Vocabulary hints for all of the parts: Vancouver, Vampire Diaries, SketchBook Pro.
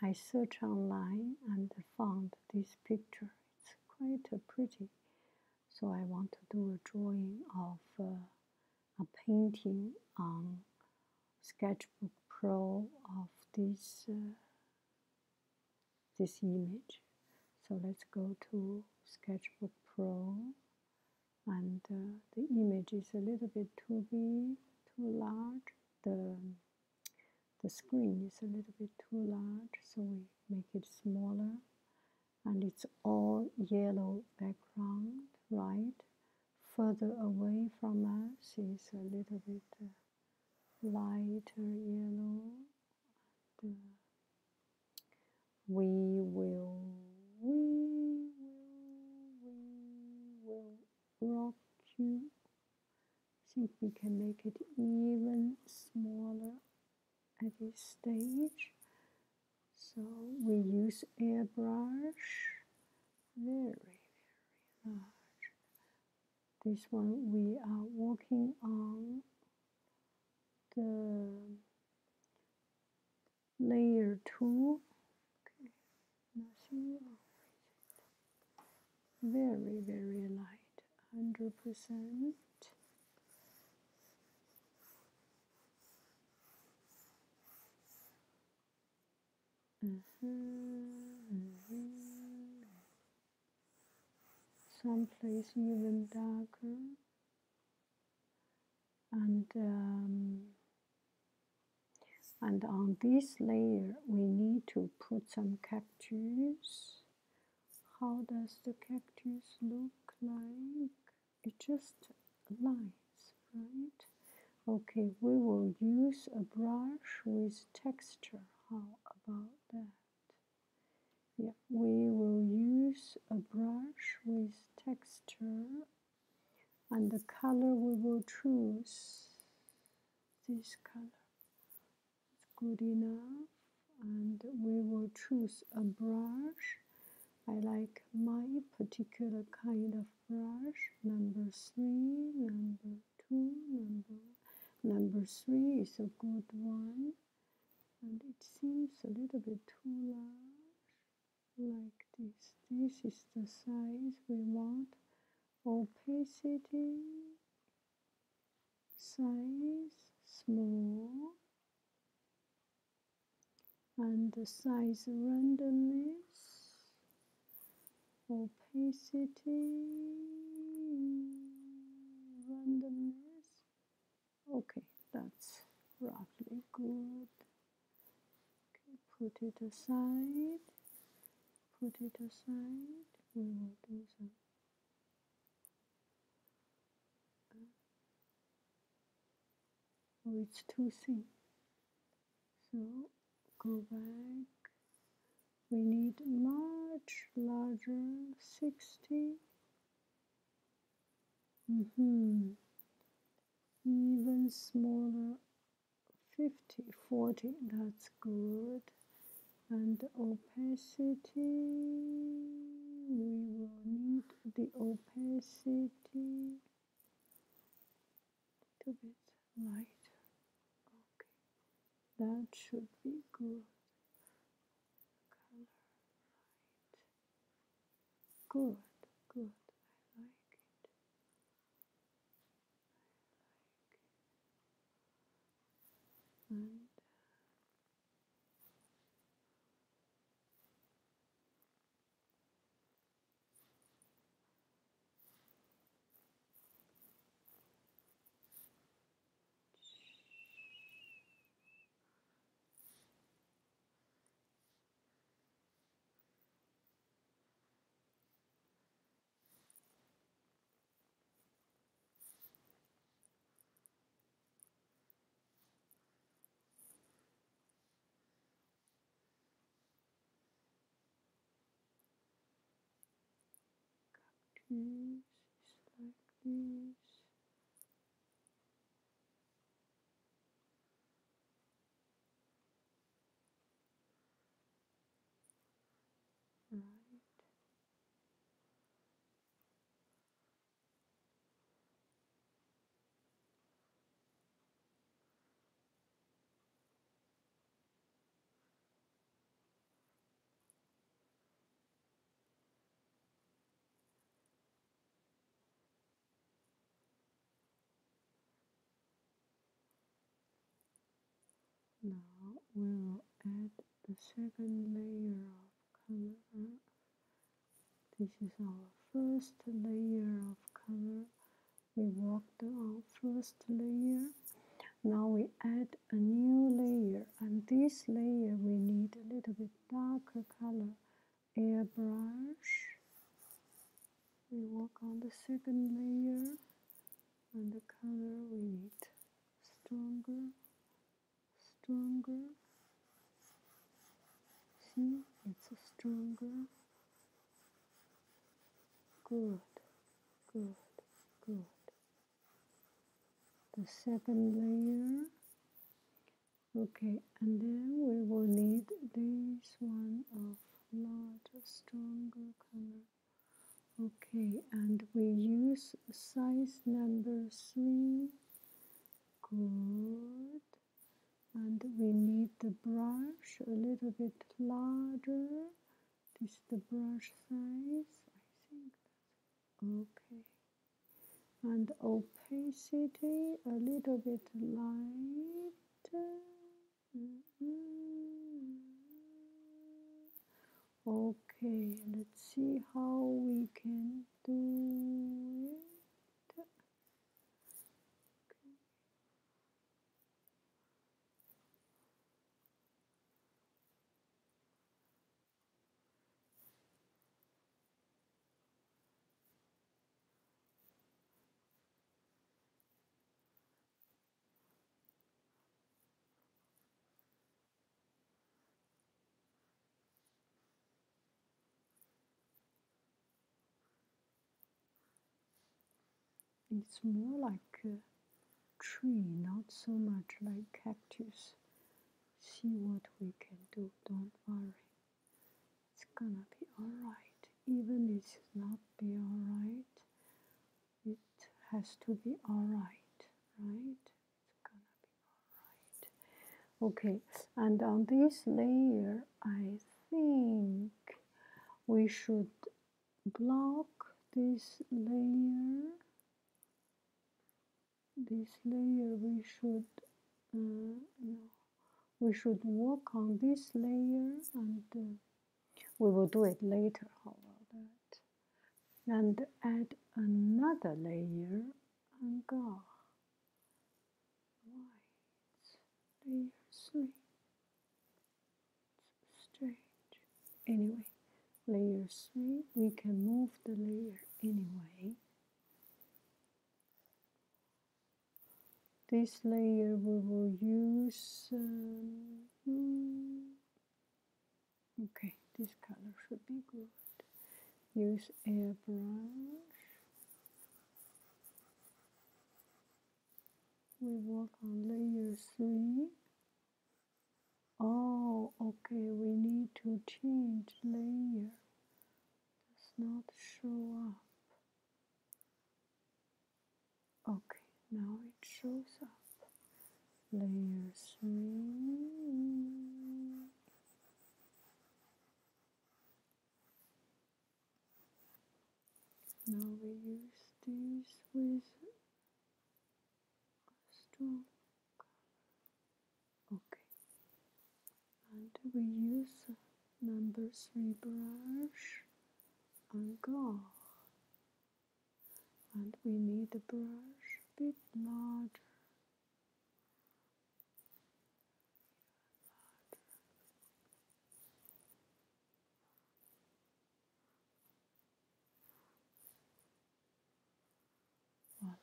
I searched online and found this picture. It's quite pretty. So I want to do a drawing of a painting on SketchBook Pro of this image. So let's go to SketchBook Pro, and the image is a little bit too big, too large. The screen is a little bit too large, so we make it smaller. And it's all yellow background, right? Further away from us is a little bit lighter yellow. And, we will rock you. I think we can make it even smaller at this stage. So we use airbrush, very, very large. This one we are working on the layer 2. Okay, nothing wrong with it. Very, very light, 100%. Someplace even darker, and on this layer we need to put some cactus. How does the cactus look like? It's just lines, right? Okay, we will use a brush with texture. How about that? Yeah, we will use a brush with texture, and the color we will choose this color. It's good enough, and we will choose a brush. I like my particular kind of brush. Number 3 is a good one. And it seems a little bit too large, like this. This is the size we want. Opacity, size, small. And the size randomness, opacity, randomness. Okay, that's roughly good. Put it aside, put it aside. We will do some oh, it's too thin, so go back. We need much larger, 60. Even smaller, 50, 40. That's good. And opacity, we will need the opacity a little bit lighter. Okay, that should be good. Color right. Good, good. I like it. And this is like this. Right. Now we'll add the second layer of color. This is our first layer of color. We worked on first layer. Now we add a new layer, and this layer we need a little bit darker color. Airbrush. We work on the second layer, and the color we need stronger, stronger. See, it's stronger. Good, good, good. The second layer. Okay, and then we will need this one of larger, stronger color. Okay, and we use size number 3. Good. And we need the brush a little bit larger. This is the brush size, I think. Okay. And opacity a little bit lighter. Okay, let's see how we can do it. Okay. It's more like a tree, not so much like cactus. See what we can do, don't worry. It's gonna be alright. Even if it's not be alright, it has to be alright, right? It's gonna be alright. Okay, and on this layer, I think we should block this layer. This layer we should work on this layer, and we will do it later. How about that? And add another layer and go. Why? It's layer 3. It's strange. Anyway, layer 3. We can move the layer anyway. This layer we will use, okay, this color should be good. Use airbrush. We work on layer 3. Oh, okay, we need to change layer. Does not show up. Okay. Now it shows up. Layer 3. Now we use this with a strong color. Okay. And we use number 3 brush and go. And we need a brush. Bit larger. Voila.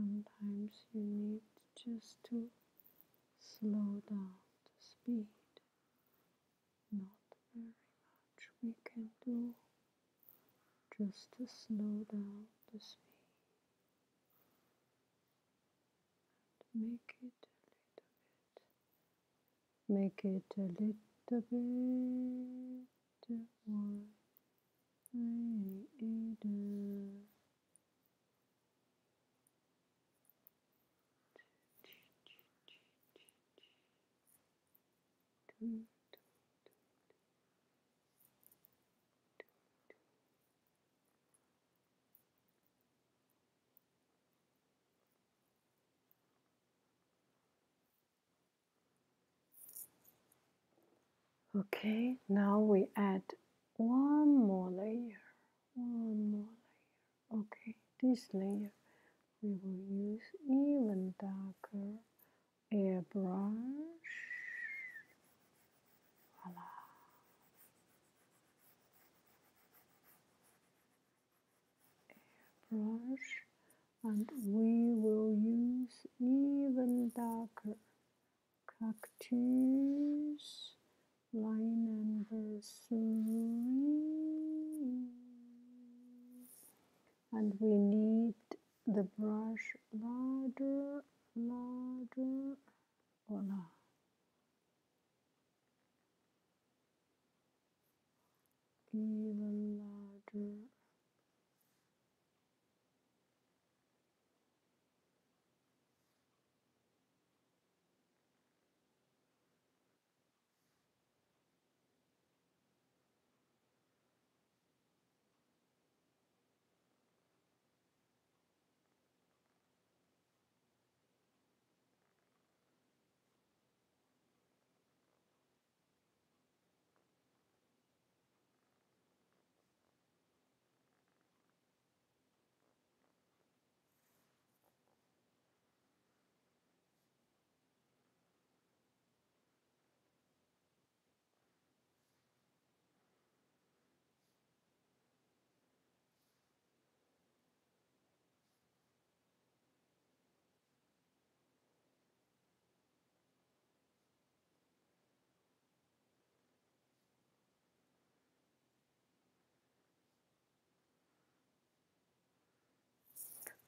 Sometimes you need just to slow down the speed. Not very much we can do, just to slow down the speed. And make it a little bit more wider. Okay, now we add one more layer. Okay, this layer we will use even darker airbrush. Voila. Airbrush, and we will use even darker cactus. Line number 3, and we need the brush larger, voila. Even larger.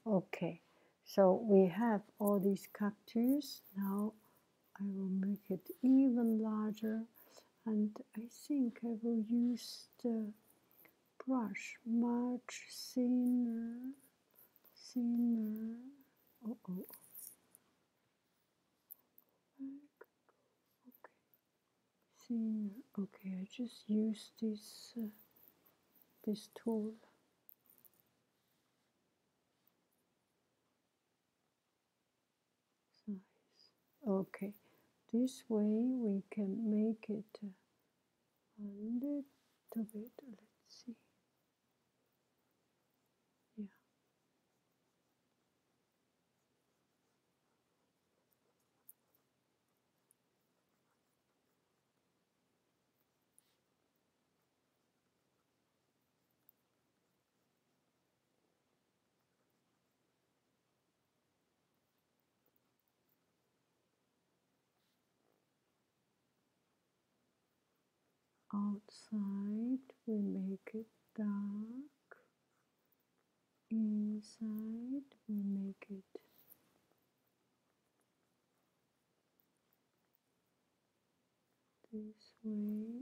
Okay, so we have all these cactus. Now I will make it even larger, and I think I will use the brush much thinner. Okay, thinner. Okay, I just use this this tool. Okay, this way we can make it a little bit, let's see, yeah, outside we make it dark, inside we make it this way,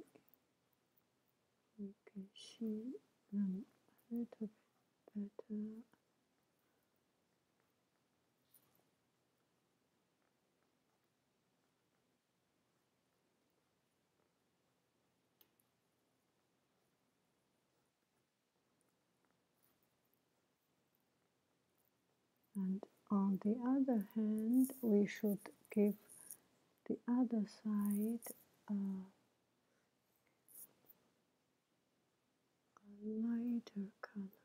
we can see them a little bit better. And on the other hand, we should give the other side a lighter color.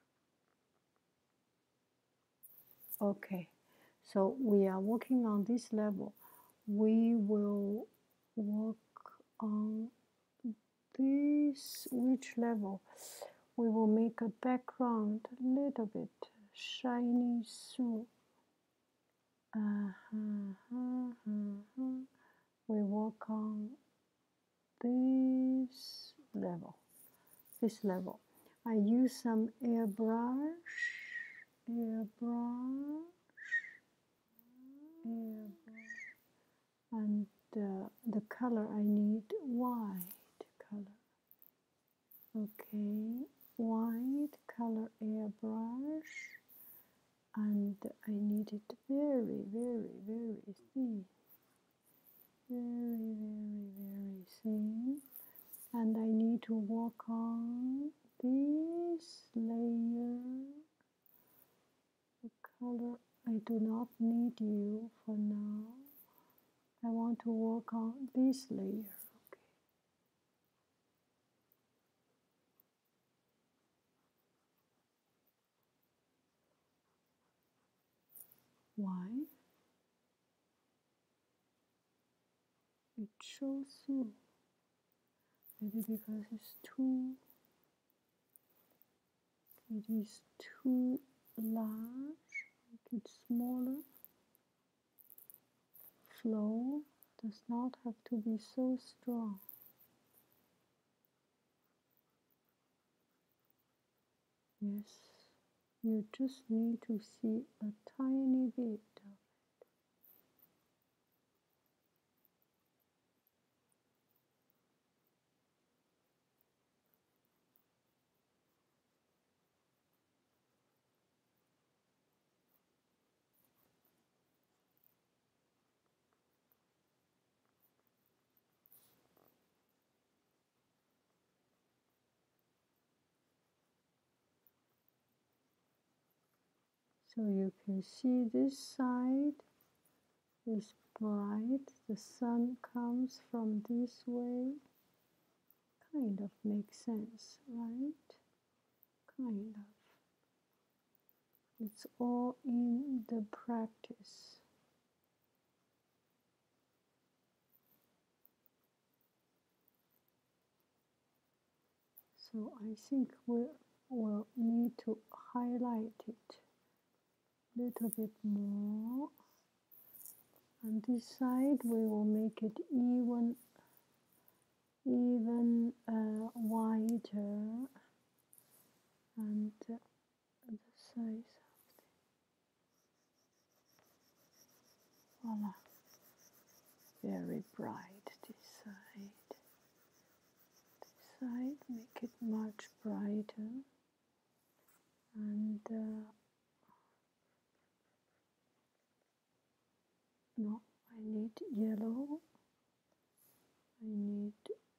Okay, so we are working on this level. We will work on this, which level? We will make a background a little bit shiny through. We work on this level. I use some airbrush, and the color I need white color. Okay, white color airbrush. And I need it very, very, very thin. thing, and I need to work on this layer. The color, I do not need you for now. I want to work on this layer. Why? It shows through. Maybe because it's too. It is too large. Make it smaller. Flow does not have to be so strong. Yes. You just need to see a tiny bit of it. So you can see this side is bright, the sun comes from this way. Kind of makes sense, right? Kind of. It's all in the practice. So I think we will need to highlight it. Little bit more. On this side we will make it even wider, and the size of the voila. Very bright this side. This side make it much brighter, and no, I need yellow. I need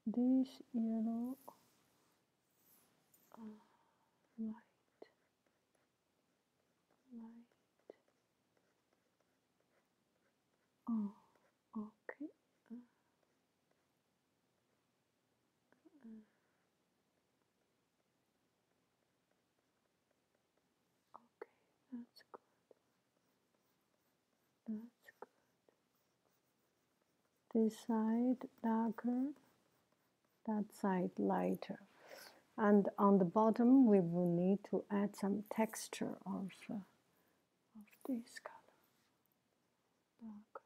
this yellow light. Oh, okay. Okay, that's good. This side darker, that side lighter. And on the bottom we will need to add some texture of this color. Dark.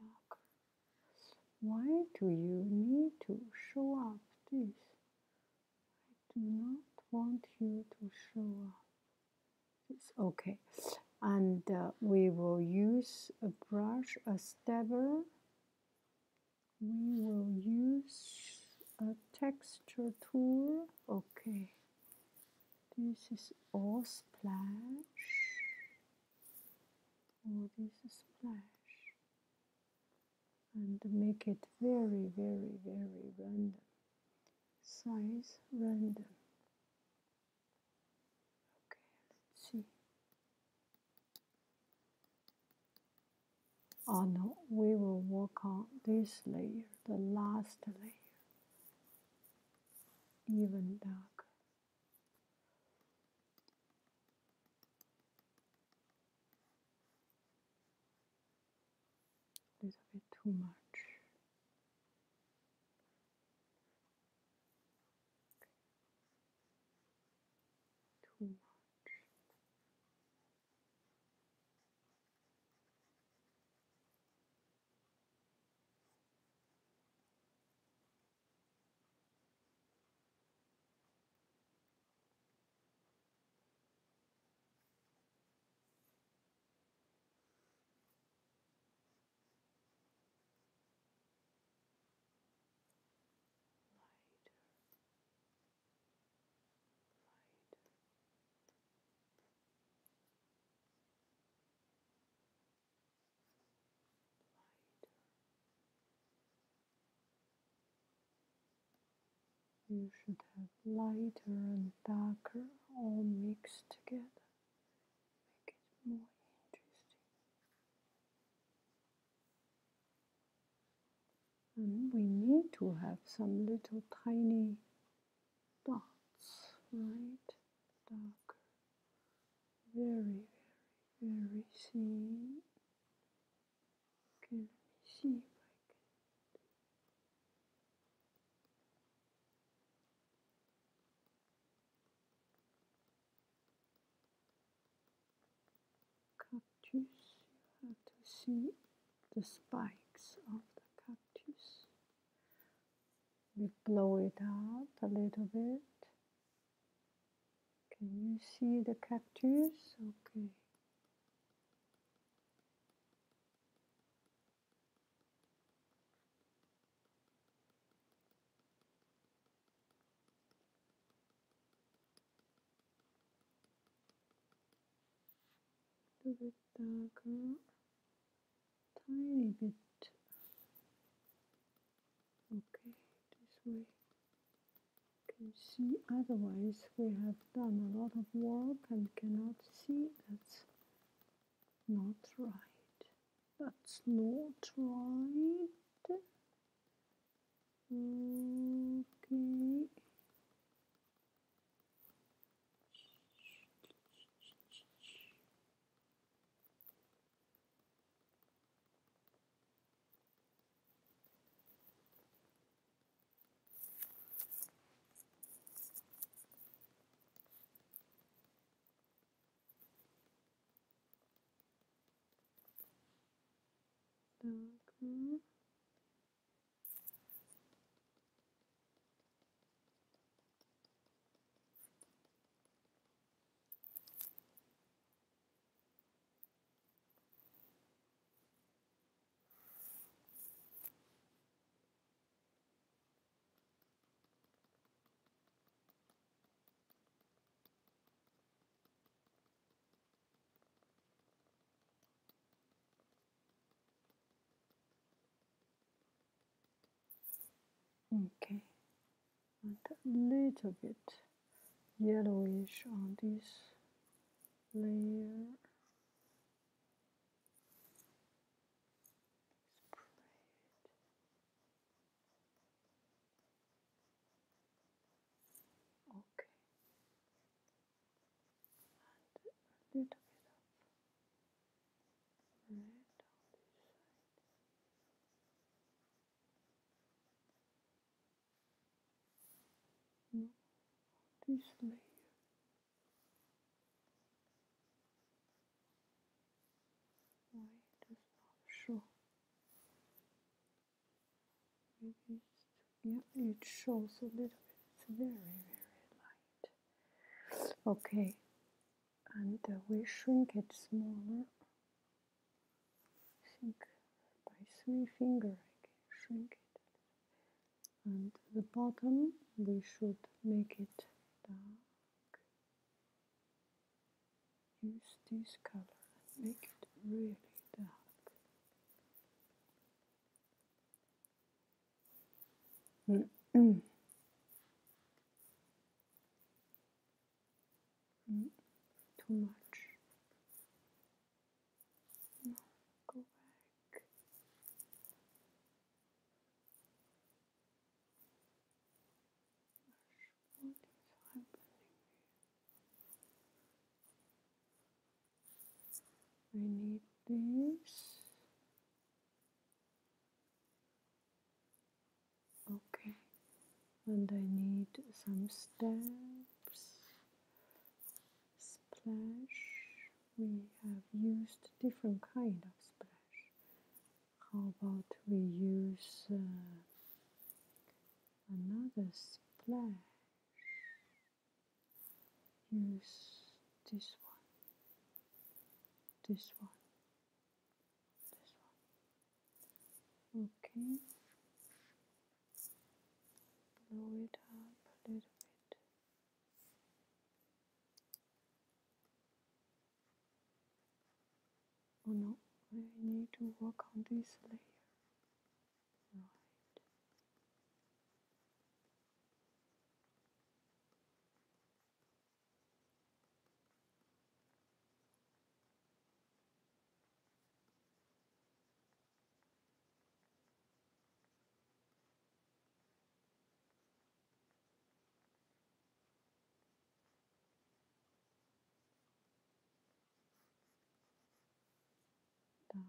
Dark. Why do you need to show up this? I do not want you to show up this. Okay. And we will use a brush, a stabber. We will use a texture tool. Okay, this is all splash. All this is splash. And make it very random. Size random. Oh no, we will work on this layer, the last layer, even darker. A little bit too much. you should have lighter and darker all mixed together. Make it more interesting. And we need to have some little tiny dots, right? Darker. Very, very, very thin. Okay, let me see. You have to see the spikes of the cactus. We blow it out a little bit. Can you see the cactus? Okay. A little bit darker, tiny bit. Okay, this way you can see, otherwise we have done a lot of work and cannot see. That's not right. That's not right. Okay. Darker. Okay, and a little bit yellowish on this layer. Spread. Okay, and a little bit of red. This layer. Why it does not show? Maybe it's, yeah, it shows a little bit. It's very, very light. Okay, and we shrink it smaller. I think by 3 fingers I can shrink it. And the bottom we should make it. Dark. Use this color and make it really dark. Too much. No, go back. I need this. Okay, and I need some steps. Splash. We have used different kind of splash. How about we use another splash? Use this one. This one, this one. Okay, blow it up a little bit. Oh no, I need to work on this layer. Right. darker.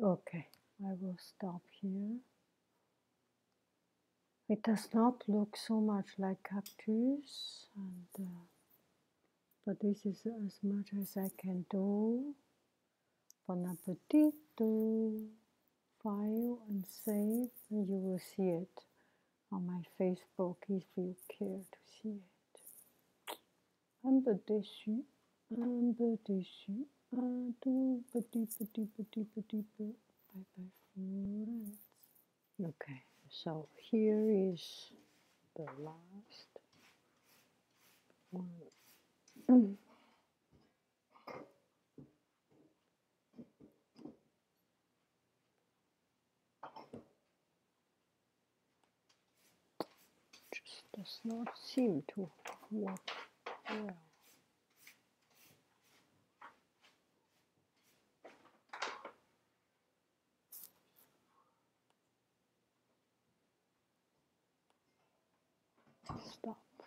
Okay, I will stop here. It does not look so much like cactus, and, but this is as much as I can do. Bon appetit, file and save, and you will see it on my Facebook if you care to see it. Un peu déçu, un peu déçu. Tout petit peu. Bye bye, friends. Okay, so here is the last one. Just does not seem to work well. Stop.